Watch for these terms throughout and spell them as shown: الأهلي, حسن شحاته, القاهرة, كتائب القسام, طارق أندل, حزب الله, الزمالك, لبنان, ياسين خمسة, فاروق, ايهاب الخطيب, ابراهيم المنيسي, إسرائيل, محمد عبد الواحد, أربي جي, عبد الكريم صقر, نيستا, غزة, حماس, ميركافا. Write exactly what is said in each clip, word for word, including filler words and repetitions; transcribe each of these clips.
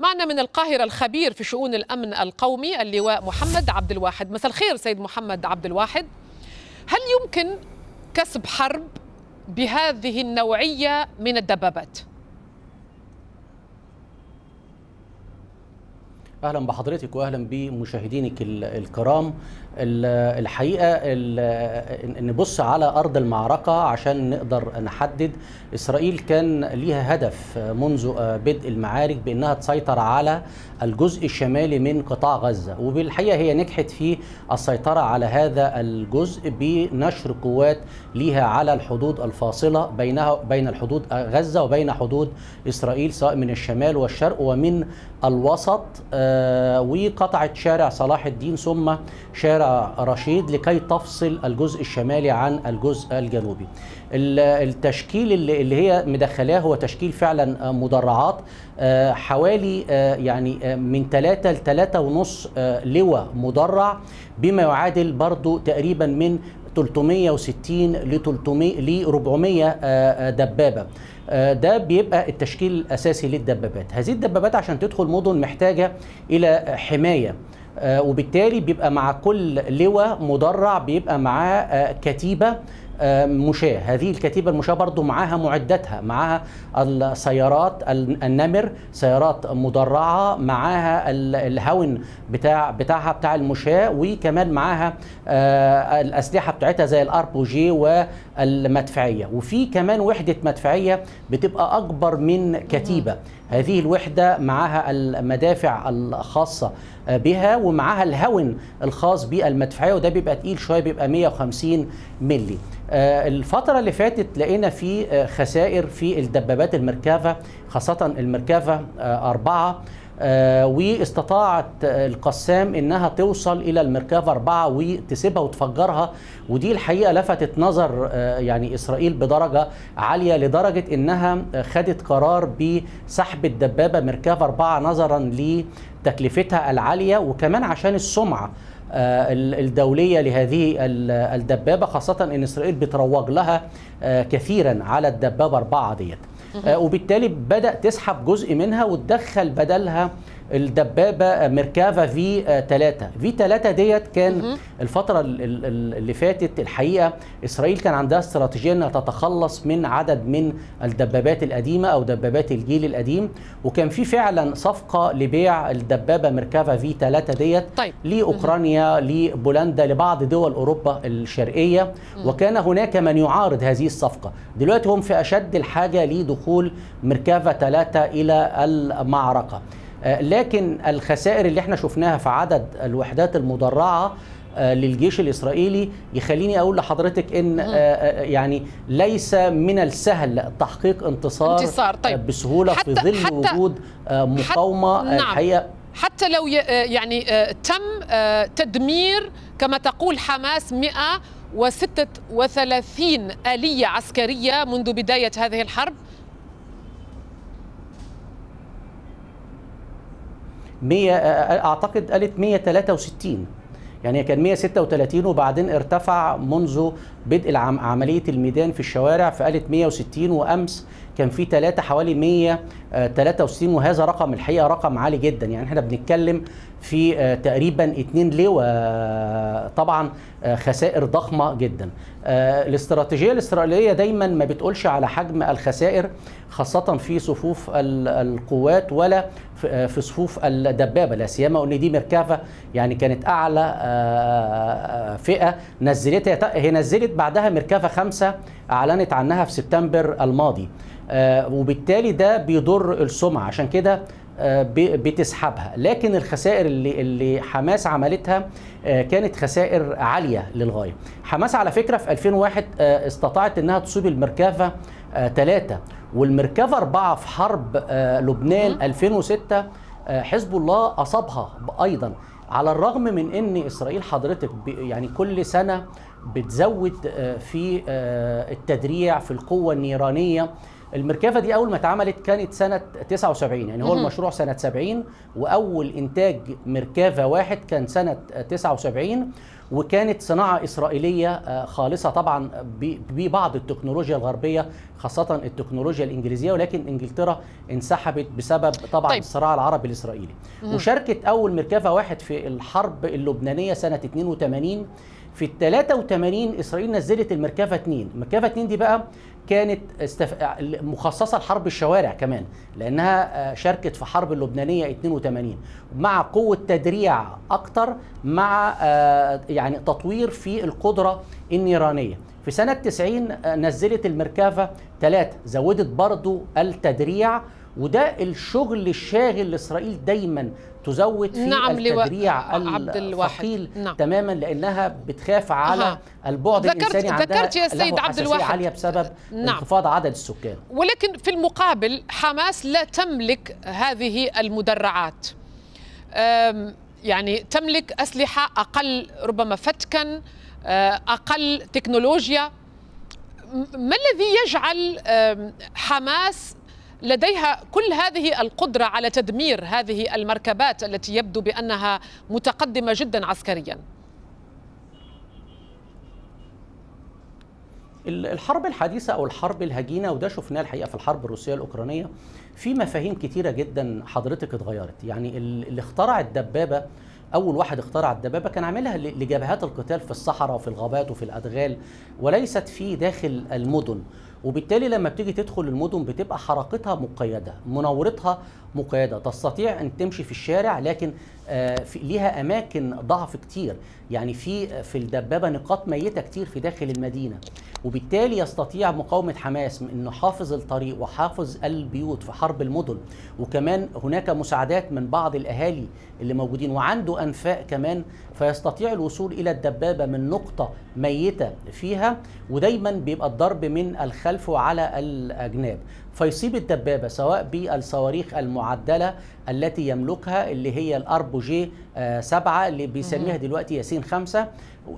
معنا من القاهرة الخبير في شؤون الأمن القومي اللواء محمد عبد الواحد. مساء الخير سيد محمد عبد الواحد. هل يمكن كسب حرب بهذه النوعية من الدبابات؟ أهلا بحضرتك وأهلا بمشاهدينك الكرام. الحقيقة نبص على أرض المعركة عشان نقدر نحدد. إسرائيل كان ليها هدف منذ بدء المعارك بأنها تسيطر على الجزء الشمالي من قطاع غزة، وبالحقيقة هي نجحت في السيطرة على هذا الجزء بنشر قوات ليها على الحدود الفاصلة بينها بين الحدود غزة وبين حدود إسرائيل، سواء من الشمال والشرق ومن الوسط، وقطعت شارع صلاح الدين ثم شارع رشيد لكي تفصل الجزء الشمالي عن الجزء الجنوبي. التشكيل اللي هي مدخلاه هو تشكيل فعلا مدرعات، حوالي يعني من ثلاثة ل ثلاثة ونص لواء مدرع، بما يعادل برضو تقريبا من ثلاثمائة وستين ل أربعمائة دبابة. ده بيبقى التشكيل الأساسي للدبابات. هذه الدبابات عشان تدخل مدن محتاجة إلى حماية، وبالتالي بيبقى مع كل لواء مدرع بيبقى معاه كتيبة مشاة. هذه الكتيبة المشاة برضو معاها معداتها، معاها السيارات النمر، سيارات مدرعة، معاها الهون بتاع بتاعها بتاع المشاة، وكمان معاها الأسلحة بتاعتها زي الأربي جي والمدفعية، وفي كمان وحدة مدفعية بتبقى أكبر من كتيبة. هذه الوحدة معاها المدافع الخاصة بها ومعاها الهون الخاص بالمدفعية، وده بيبقى تقيل شوية، بيبقى مائة وخمسين مللي. الفترة اللي فاتت لقينا في خسائر في الدبابات الميركافا، خاصة الميركافا أربعة، واستطاعت القسام انها توصل الى الميركافا أربعة وتسيبها وتفجرها، ودي الحقيقه لفتت نظر يعني اسرائيل بدرجه عاليه، لدرجه انها خدت قرار بسحب الدبابه ميركافا أربعة نظرا لتكلفتها العاليه، وكمان عشان السمعه الدولية لهذه الدبابة، خاصة إن إسرائيل بتروج لها كثيرا على الدبابة أربعة ديت، وبالتالي بدأ تسحب جزء منها وتدخل بدلها الدبابة ميركافا في ثلاثة. في ثلاثة ديت كان الفترة اللي فاتت الحقيقة إسرائيل كان عندها استراتيجية أنها تتخلص من عدد من الدبابات القديمة أو دبابات الجيل القديم، وكان في فعلا صفقة لبيع الدبابة ميركافا في ثلاثة ديت طيب. لأوكرانيا، لبولندا، لبعض دول أوروبا الشرقية، وكان هناك من يعارض هذه الصفقة. دلوقتي هم في أشد الحاجة لدخول ميركافا ثلاثة إلى المعركة، لكن الخسائر اللي احنا شفناها في عدد الوحدات المدرعة للجيش الإسرائيلي يخليني أقول لحضرتك إن يعني ليس من السهل تحقيق انتصار, انتصار. طيب. بسهولة في ظل وجود مقاومة حتى الحقيقة. نعم. حتى لو يعني تم تدمير كما تقول حماس مائة وستة وثلاثين آلية عسكرية منذ بداية هذه الحرب، مية اعتقد قالت مائة وثلاثة وستين، يعني كان مائة وستة وثلاثين وبعدين ارتفع منذ بدء عملية الميدان في الشوارع فقالت مائة وستين، وامس كان في ثلاثة حوالي مائة وثلاثة وستين، وهذا رقم الحقيقة رقم عالي جدا. يعني احنا بنتكلم في تقريبا اتنين لواء، طبعا خسائر ضخمة جدا. الاستراتيجية الإسرائيلية دايما ما بتقولش على حجم الخسائر، خاصة في صفوف القوات ولا في صفوف الدبابة، لا سيما ان دي ميركافا يعني كانت اعلى فئة نزلتها. هي نزلت بعدها ميركافا خمسة اعلنت عنها في سبتمبر الماضي، وبالتالي ده بيضر السمعة، عشان كده بتسحبها. لكن الخسائر اللي, اللي حماس عملتها كانت خسائر عالية للغاية. حماس على فكرة في ألفين وواحد استطاعت أنها تصيب الميركافا ثلاثة والميركافا أربعة في حرب لبنان ألفين وستة، حزب الله أصابها أيضا، على الرغم من أن إسرائيل حضرتك يعني كل سنة بتزود في التدريع في القوة النيرانية الميركافا دي اول ما اتعملت كانت سنه تسعة وسبعين، يعني هو المشروع سنه سبعين، واول انتاج ميركافا واحد كان سنه تسعة وسبعين، وكانت صناعه اسرائيليه خالصه طبعا ببعض التكنولوجيا الغربيه خاصه التكنولوجيا الانجليزيه، ولكن انجلترا انسحبت بسبب طبعا طيب. الصراع العربي الاسرائيلي. وشاركت اول ميركافا واحد في الحرب اللبنانيه سنه اتنين وتمانين. في ال تلاتة وتمانين اسرائيل نزلت الميركافا اتنين، الميركافا اتنين دي بقى كانت استف... مخصصه لحرب الشوارع كمان، لانها شاركت في حرب اللبنانيه اتنين وتمانين مع قوه تدريع اكتر، مع يعني تطوير في القدره النيرانيه. في سنه تسعين نزلت الميركافا تلاتة، زودت برضو التدريع، وده الشغل الشاغل لاسرائيل دايما، تزود في نعم التدريع الثقيل نعم. تماما، لانها بتخاف على أه. البعد ذكرت الانساني عندها، ذكرت يا سيد عبد الواحد عاليه بسبب نعم. انخفاض عدد السكان. ولكن في المقابل حماس لا تملك هذه المدرعات، يعني تملك اسلحه اقل ربما فتكا، اقل تكنولوجيا. ما الذي يجعل حماس لديها كل هذه القدرة على تدمير هذه المركبات التي يبدو بأنها متقدمة جدا عسكريا؟ الحرب الحديثة أو الحرب الهجينة، وده شفناه الحقيقة في الحرب الروسية الأوكرانية، في مفاهيم كتيرة جدا حضرتك اتغيرت. يعني اللي اخترع الدبابة، أول واحد اخترع الدبابة كان عاملها لجبهات القتال في الصحراء وفي الغابات وفي الأدغال، وليست في داخل المدن. وبالتالي لما بتيجي تدخل المدن بتبقى حركتها مقيدة، مناورتها مقيدة، تستطيع أن تمشي في الشارع، لكن في ليها أماكن ضعف كتير. يعني في في الدبابة نقاط ميتة كتير في داخل المدينة، وبالتالي يستطيع مقاومة حماس من أنه حافظ الطريق وحافظ البيوت في حرب المدن، وكمان هناك مساعدات من بعض الأهالي اللي موجودين وعنده أنفاق كمان، فيستطيع الوصول إلى الدبابة من نقطة ميتة فيها، ودايما بيبقى الضرب من الخلف وعلى الأجناب، فيصيب الدبابة سواء بالصواريخ المعدلة التي يملكها اللي هي الأربي جي سبعة اللي بيسميها دلوقتي ياسين خمسة،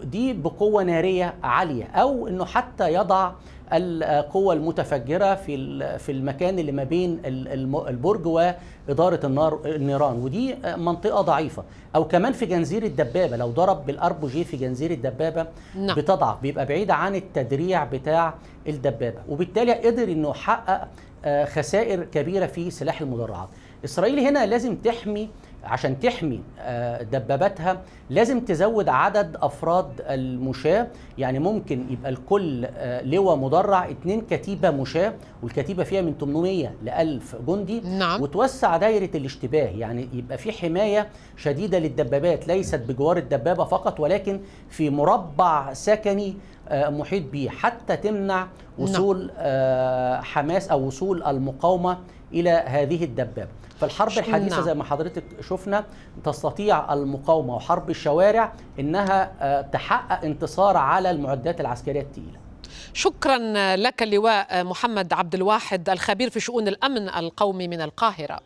دي بقوة نارية عالية، أو أنه حتى يضع القوة المتفجرة في في المكان اللي ما بين البرج وإدارة النار النيران، ودي منطقة ضعيفة. أو كمان في جنزير الدبابة، لو ضرب بالأربي جي في جنزير الدبابة نعم. بتضعف، بيبقى بعيدة عن التدريع بتاع الدبابة، وبالتالي قدر أنه يحقق خسائر كبيرة في سلاح المدرعات. إسرائيل هنا لازم تحمي، عشان تحمي دباباتها لازم تزود عدد أفراد المشاة، يعني ممكن يبقى الكل لواء مدرع اتنين كتيبة مشاة، والكتيبة فيها من تمنمية ل ألف جندي نعم. وتوسع دايرة الاشتباه، يعني يبقى في حماية شديدة للدبابات، ليست بجوار الدبابة فقط، ولكن في مربع سكني محيط بيه، حتى تمنع وصول نعم. حماس أو وصول المقاومة إلى هذه الدبابة. فالحرب الحديثة نعم. زي ما حضرتك شفنا تستطيع المقاومة وحرب الشوارع أنها تحقق انتصار على المعدات العسكرية الثقيلة. شكرا لك اللواء محمد عبد الواحد، الخبير في شؤون الأمن القومي من القاهرة.